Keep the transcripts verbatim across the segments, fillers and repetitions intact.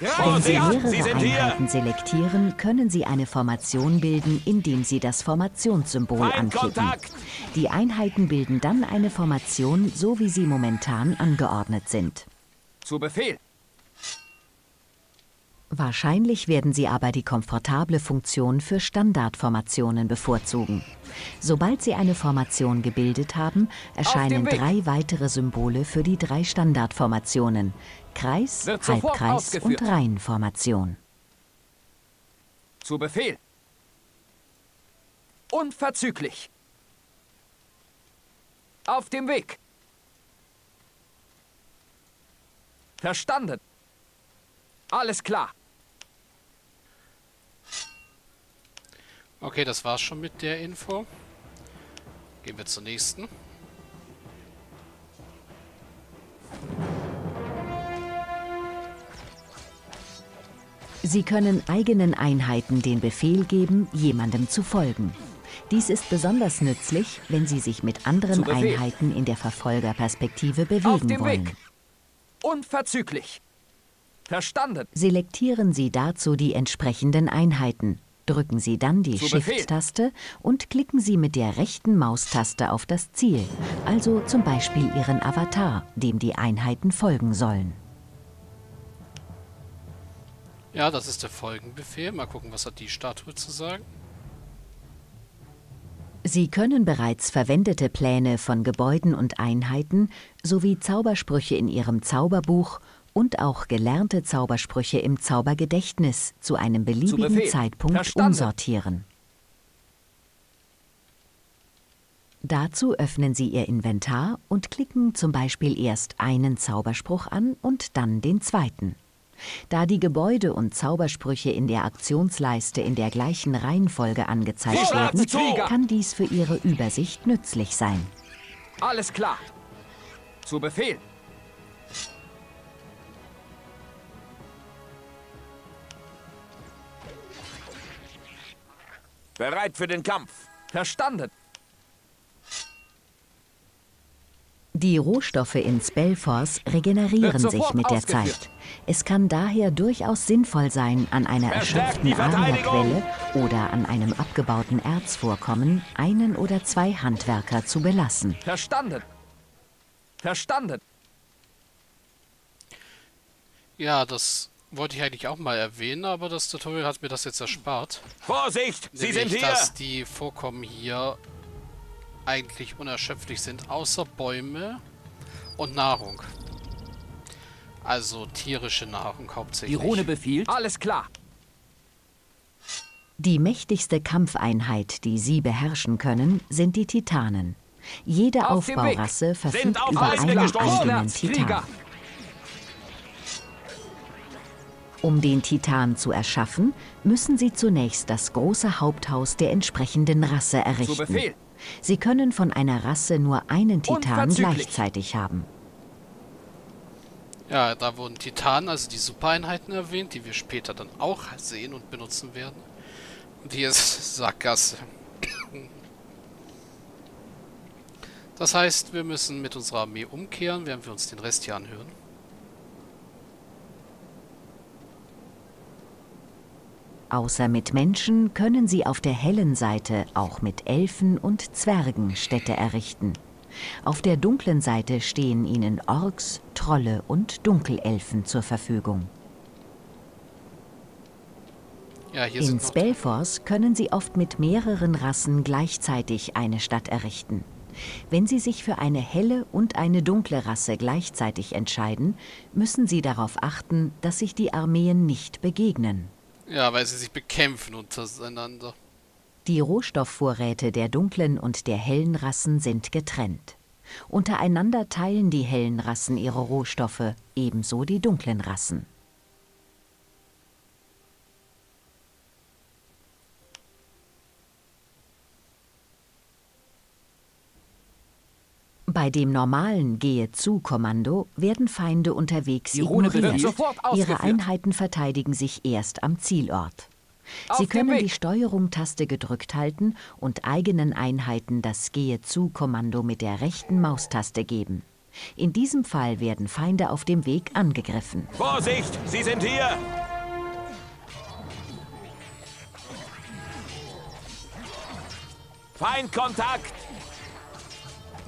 Wenn Sie mehrere Einheiten selektieren, können Sie eine Formation bilden, indem Sie das Formationssymbol anklicken. Die Einheiten bilden dann eine Formation, so wie sie momentan angeordnet sind. Zu Befehl! Wahrscheinlich werden Sie aber die komfortable Funktion für Standardformationen bevorzugen. Sobald Sie eine Formation gebildet haben, erscheinen drei weitere Symbole für die drei Standardformationen: Kreis, Halbkreis und Reihenformation. Zu Befehl! Unverzüglich! Auf dem Weg! Verstanden! Alles klar! Okay, das war's schon mit der Info. Gehen wir zur nächsten. Sie können eigenen Einheiten den Befehl geben, jemandem zu folgen. Dies ist besonders nützlich, wenn Sie sich mit anderen Einheiten in der Verfolgerperspektive bewegen wollen. Auf dem Weg! Unverzüglich! Verstanden! Selektieren Sie dazu die entsprechenden Einheiten. Drücken Sie dann die Shift-Taste und klicken Sie mit der rechten Maustaste auf das Ziel, also zum Beispiel Ihren Avatar, dem die Einheiten folgen sollen. Ja, das ist der Folgenbefehl. Mal gucken, was hat die Statue zu sagen. Sie können bereits verwendete Pläne von Gebäuden und Einheiten sowie Zaubersprüche in Ihrem Zauberbuch und auch gelernte Zaubersprüche im Zaubergedächtnis zu einem beliebigen Zeitpunkt umsortieren. Dazu öffnen Sie Ihr Inventar und klicken zum Beispiel erst einen Zauberspruch an und dann den zweiten. Da die Gebäude und Zaubersprüche in der Aktionsleiste in der gleichen Reihenfolge angezeigt werden, kann dies für Ihre Übersicht nützlich sein. Alles klar. Zu Befehl. Bereit für den Kampf. Verstanden. Die Rohstoffe in Spellforce regenerieren sich mit der Zeit. Es kann daher durchaus sinnvoll sein, an einer erschöpften Arierquelle oder an einem abgebauten Erzvorkommen einen oder zwei Handwerker zu belassen. Verstanden. Verstanden. Ja, das wollte ich eigentlich auch mal erwähnen, aber das Tutorial hat mir das jetzt erspart. Vorsicht, Sie sind hier! Dass die Vorkommen hier eigentlich unerschöpflich sind, außer Bäume und Nahrung. Also tierische Nahrung hauptsächlich. Die Rune befiehlt. Alles klar. Die mächtigste Kampfeinheit, die Sie beherrschen können, sind die Titanen. Jede auf Aufbaurasse verfügt auf über einen eigenen Titan. Um den Titan zu erschaffen, müssen Sie zunächst das große Haupthaus der entsprechenden Rasse errichten. Zu Befehl. Sie können von einer Rasse nur einen Titan gleichzeitig haben. Ja, da wurden Titanen, also die Supereinheiten erwähnt, die wir später dann auch sehen und benutzen werden. Und hier ist Sackgasse. Das heißt, wir müssen mit unserer Armee umkehren, während wir uns den Rest hier anhören. Außer mit Menschen können Sie auf der hellen Seite auch mit Elfen und Zwergen Städte errichten. Auf der dunklen Seite stehen Ihnen Orks, Trolle und Dunkelelfen zur Verfügung. Ja, hier In Spellforce können Sie oft mit mehreren Rassen gleichzeitig eine Stadt errichten. Wenn Sie sich für eine helle und eine dunkle Rasse gleichzeitig entscheiden, müssen Sie darauf achten, dass sich die Armeen nicht begegnen. Ja, weil sie sich bekämpfen untereinander. Die Rohstoffvorräte der dunklen und der hellen Rassen sind getrennt. Untereinander teilen die hellen Rassen ihre Rohstoffe, ebenso die dunklen Rassen. Bei dem normalen Gehe-zu-Kommando werden Feinde unterwegs ignoriert. Ihre Einheiten verteidigen sich erst am Zielort. Sie können die Steuerung-Taste gedrückt halten und eigenen Einheiten das Gehe-zu-Kommando mit der rechten Maustaste geben. In diesem Fall werden Feinde auf dem Weg angegriffen. Vorsicht, sie sind hier! Feindkontakt!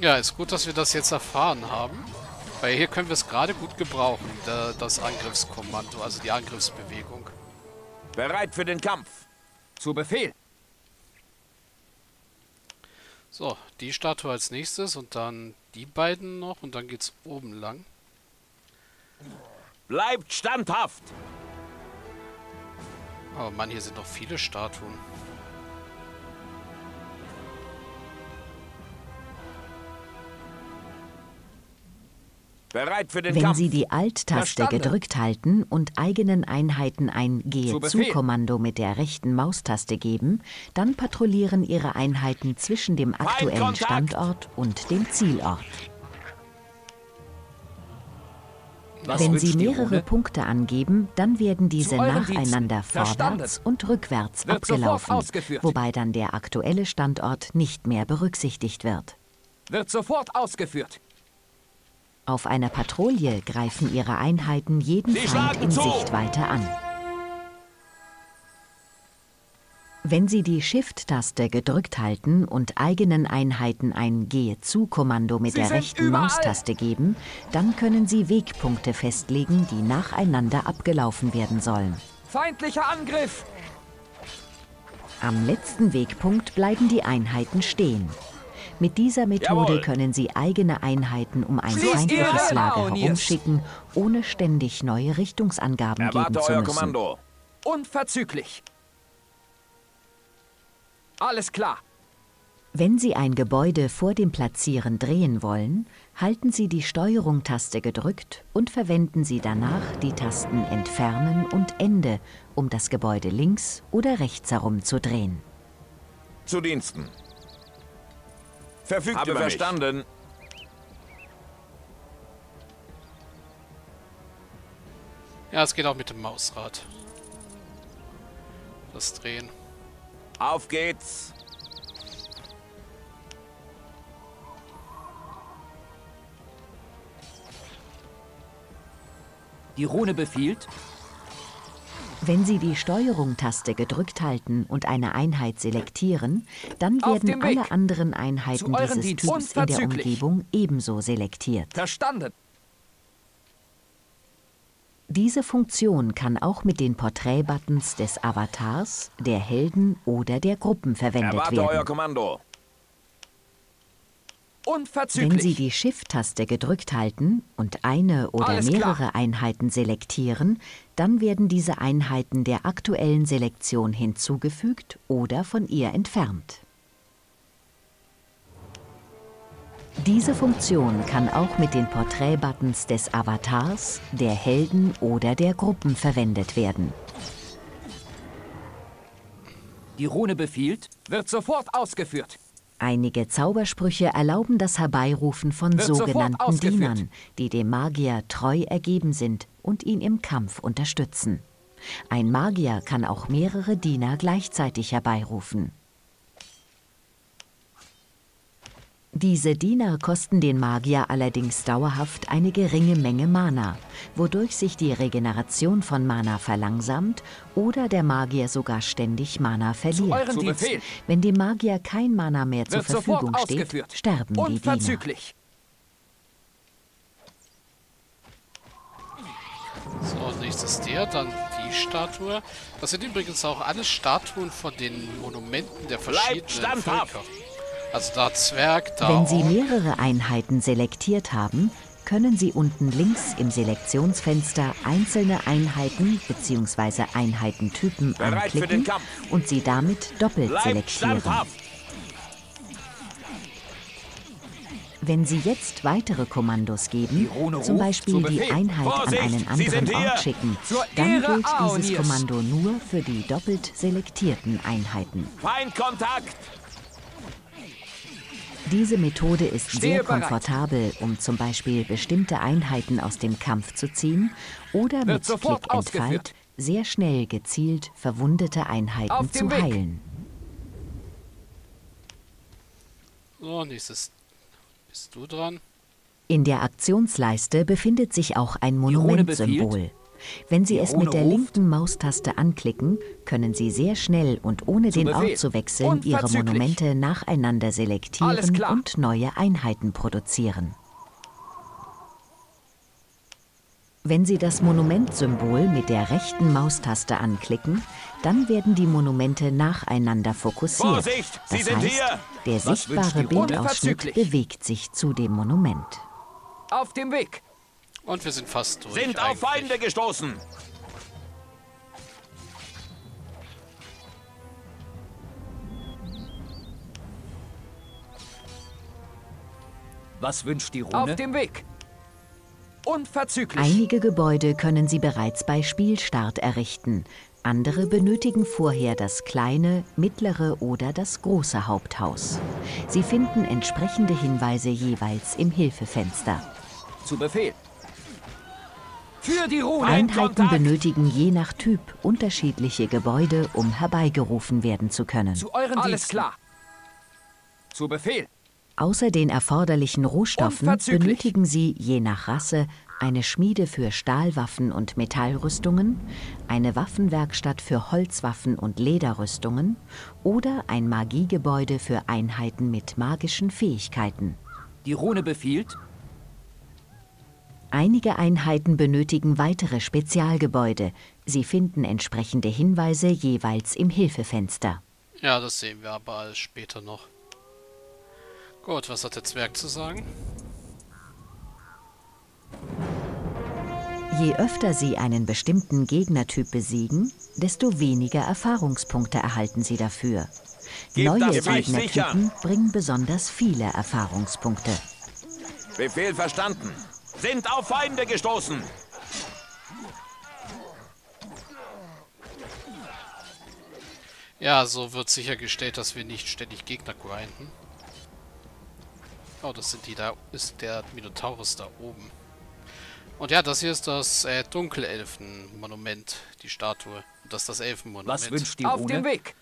Ja, ist gut, dass wir das jetzt erfahren haben. Weil hier können wir es gerade gut gebrauchen, das Angriffskommando, also die Angriffsbewegung. Bereit für den Kampf. Zu Befehl. So, die Statue als nächstes und dann die beiden noch und dann geht's oben lang. Bleibt standhaft! Oh Mann, hier sind noch viele Statuen. Bereit für den Wenn Kampf. Sie die Alt-Taste gedrückt halten und eigenen Einheiten ein Gehe-zu-Kommando mit der rechten Maustaste geben, dann patrouillieren Ihre Einheiten zwischen dem aktuellen Standort und dem Zielort. Was Wenn Sie mehrere Punkte angeben, dann werden diese nacheinander vorwärts und rückwärts abgelaufen, wobei dann der aktuelle Standort nicht mehr berücksichtigt wird. Wird sofort ausgeführt. Auf einer Patrouille greifen ihre Einheiten jeden Feind in Sichtweite an. Wenn sie die Shift-Taste gedrückt halten und eigenen Einheiten ein Gehe-zu-Kommando mit der rechten Maustaste geben, dann können sie Wegpunkte festlegen, die nacheinander abgelaufen werden sollen. Feindlicher Angriff! Am letzten Wegpunkt bleiben die Einheiten stehen. Mit dieser Methode Jawohl. können Sie eigene Einheiten um ein Schließ feindliches Lager herumschicken, ohne ständig neue Richtungsangaben Erwarte geben zu müssen. Euer Kommando. Unverzüglich. Alles klar. Wenn Sie ein Gebäude vor dem Platzieren drehen wollen, halten Sie die Steuerung-Taste gedrückt und verwenden Sie danach die Tasten Entfernen und Ende, um das Gebäude links oder rechts herum zu drehen. Zu Diensten. Verfügt Habe über verstanden. Mich. Ja, es geht auch mit dem Mausrad. Das Drehen. Auf geht's. Die Rune befiehlt. Wenn Sie die Steuerung-Taste gedrückt halten und eine Einheit selektieren, dann werden alle anderen Einheiten dieses Typs in der Umgebung ebenso selektiert. Verstanden. Diese Funktion kann auch mit den Porträt-Buttons des Avatars, der Helden oder der Gruppen verwendet werden. Erwarte euer Kommando. Wenn Sie die Shift-Taste gedrückt halten und eine oder Alles mehrere klar. Einheiten selektieren, dann werden diese Einheiten der aktuellen Selektion hinzugefügt oder von ihr entfernt. Diese Funktion kann auch mit den Porträt-Buttons des Avatars, der Helden oder der Gruppen verwendet werden. Die Rune befiehlt, wird sofort ausgeführt. Einige Zaubersprüche erlauben das Herbeirufen von sogenannten Dienern, die dem Magier treu ergeben sind und ihn im Kampf unterstützen. Ein Magier kann auch mehrere Diener gleichzeitig herbeirufen. Diese Diener kosten den Magier allerdings dauerhaft eine geringe Menge Mana, wodurch sich die Regeneration von Mana verlangsamt oder der Magier sogar ständig Mana verliert. Zu Befehl. Wenn dem Magier kein Mana mehr zur Verfügung steht, sterben die Diener. So, nächstes der, dann die Statue. Das sind übrigens auch alle Statuen von den Monumenten der verschiedenen Völker. Also da Zwerg, da Wenn Sie mehrere Einheiten selektiert haben, können Sie unten links im Selektionsfenster einzelne Einheiten bzw. Einheitentypen Bereit anklicken und sie damit doppelt Bleib selektieren. Standhaft. Wenn Sie jetzt weitere Kommandos geben, zum Beispiel die Einheit Vorsicht, an einen anderen Ort schicken, dann gilt dieses Kommando nur für die doppelt selektierten Einheiten. Feindkontakt! Diese Methode ist sehr komfortabel, um zum Beispiel bestimmte Einheiten aus dem Kampf zu ziehen oder mit Click and Fight sehr schnell gezielt verwundete Einheiten zu heilen. So, nächstes bist du dran. In der Aktionsleiste befindet sich auch ein Monumentsymbol. Wenn Sie es mit der linken Maustaste anklicken, können Sie sehr schnell und ohne den Ort zu wechseln Ihre Monumente nacheinander selektieren und neue Einheiten produzieren. Wenn Sie das Monumentsymbol mit der rechten Maustaste anklicken, dann werden die Monumente nacheinander fokussiert. Vorsicht, Sie sind hier! Das heißt, der sichtbare Bildausschnitt bewegt sich zu dem Monument. Auf dem Weg! Und wir sind fast durch. Sind auf Feinde gestoßen! Was wünscht die Rune? Auf dem Weg! Unverzüglich. Einige Gebäude können Sie bereits bei Spielstart errichten. Andere benötigen vorher das kleine, mittlere oder das große Haupthaus. Sie finden entsprechende Hinweise jeweils im Hilfefenster. Zu Befehl. Für die Rune. Einheiten benötigen je nach Typ unterschiedliche Gebäude, um herbeigerufen werden zu können. Zu euren Alles klar. Zu Befehl. Außer den erforderlichen Rohstoffen benötigen Sie, je nach Rasse, eine Schmiede für Stahlwaffen und Metallrüstungen, eine Waffenwerkstatt für Holzwaffen und Lederrüstungen oder ein Magiegebäude für Einheiten mit magischen Fähigkeiten. Die Rune befiehlt. Einige Einheiten benötigen weitere Spezialgebäude. Sie finden entsprechende Hinweise jeweils im Hilfefenster. Ja, das sehen wir aber alles später noch. Gut, was hat der Zwerg zu sagen? Je öfter Sie einen bestimmten Gegnertyp besiegen, desto weniger Erfahrungspunkte erhalten Sie dafür. Neue Gegnertypen bringen besonders viele Erfahrungspunkte. Befehl verstanden. Sind auf Feinde gestoßen. Ja, so wird sichergestellt, dass wir nicht ständig Gegner grinden. Oh, das sind die da, ist der Minotaurus da oben. Und ja, das hier ist das äh, Dunkelelfen-Monument, die Statue. Und das ist das Elfenmonument. Was wünscht die Rune? Auf dem Weg!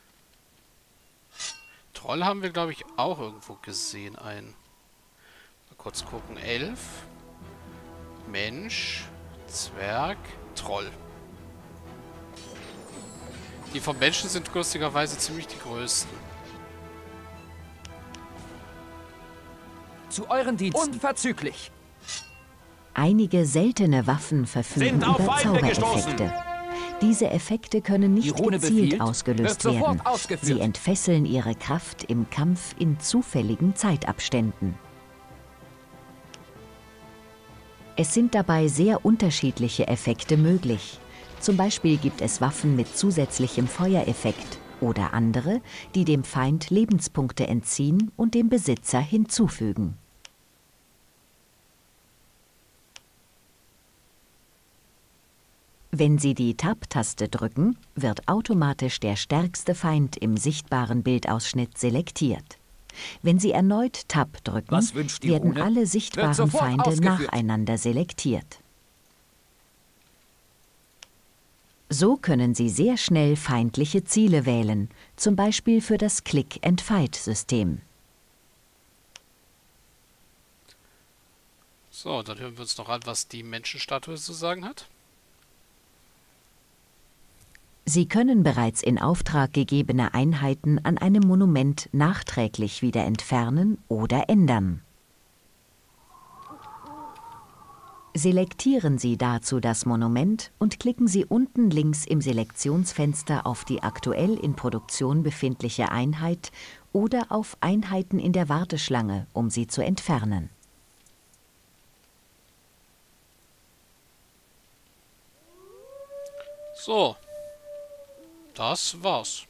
Troll haben wir, glaube ich, auch irgendwo gesehen. Ein. Mal kurz gucken. Elf, Mensch, Zwerg, Troll. Die von Menschen sind günstigerweise ziemlich die größten. Zu euren Diensten. Unverzüglich. Einige seltene Waffen verfügen über Zaubereffekte. Diese Effekte können nicht gezielt ausgelöst werden. Sie entfesseln ihre Kraft im Kampf in zufälligen Zeitabständen. Es sind dabei sehr unterschiedliche Effekte möglich. Zum Beispiel gibt es Waffen mit zusätzlichem Feuereffekt oder andere, die dem Feind Lebenspunkte entziehen und dem Besitzer hinzufügen. Wenn Sie die Tab-Taste drücken, wird automatisch der stärkste Feind im sichtbaren Bildausschnitt selektiert. Wenn Sie erneut Tab drücken, werden alle sichtbaren Feinde nacheinander selektiert. So können Sie sehr schnell feindliche Ziele wählen, zum Beispiel für das Click-and-Fight-System. So, dann hören wir uns noch an, was die Menschenstatue zu sagen hat. Sie können bereits in Auftrag gegebene Einheiten an einem Monument nachträglich wieder entfernen oder ändern. Selektieren Sie dazu das Monument und klicken Sie unten links im Selektionsfenster auf die aktuell in Produktion befindliche Einheit oder auf Einheiten in der Warteschlange, um sie zu entfernen. So, das war's.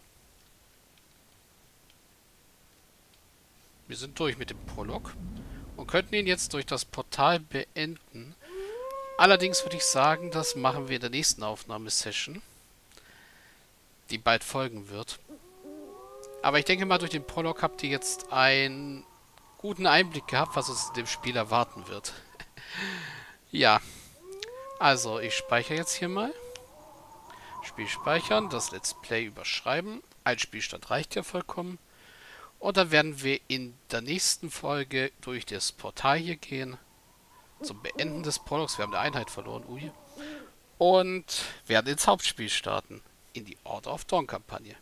Wir sind durch mit dem Prolog und könnten ihn jetzt durch das Portal beenden. Allerdings würde ich sagen, das machen wir in der nächsten Aufnahmesession, die bald folgen wird. Aber ich denke mal, durch den Prolog habt ihr jetzt einen guten Einblick gehabt, was uns in dem Spiel erwarten wird. Ja, also ich speichere jetzt hier mal. Spiel speichern, das Let's Play überschreiben. Ein Spielstand reicht ja vollkommen. Und dann werden wir in der nächsten Folge durch das Portal hier gehen. Zum Beenden des Prologs. Wir haben eine Einheit verloren. Ui. Und werden ins Hauptspiel starten. In die Order of Dawn-Kampagne.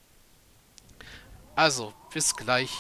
Also, bis gleich.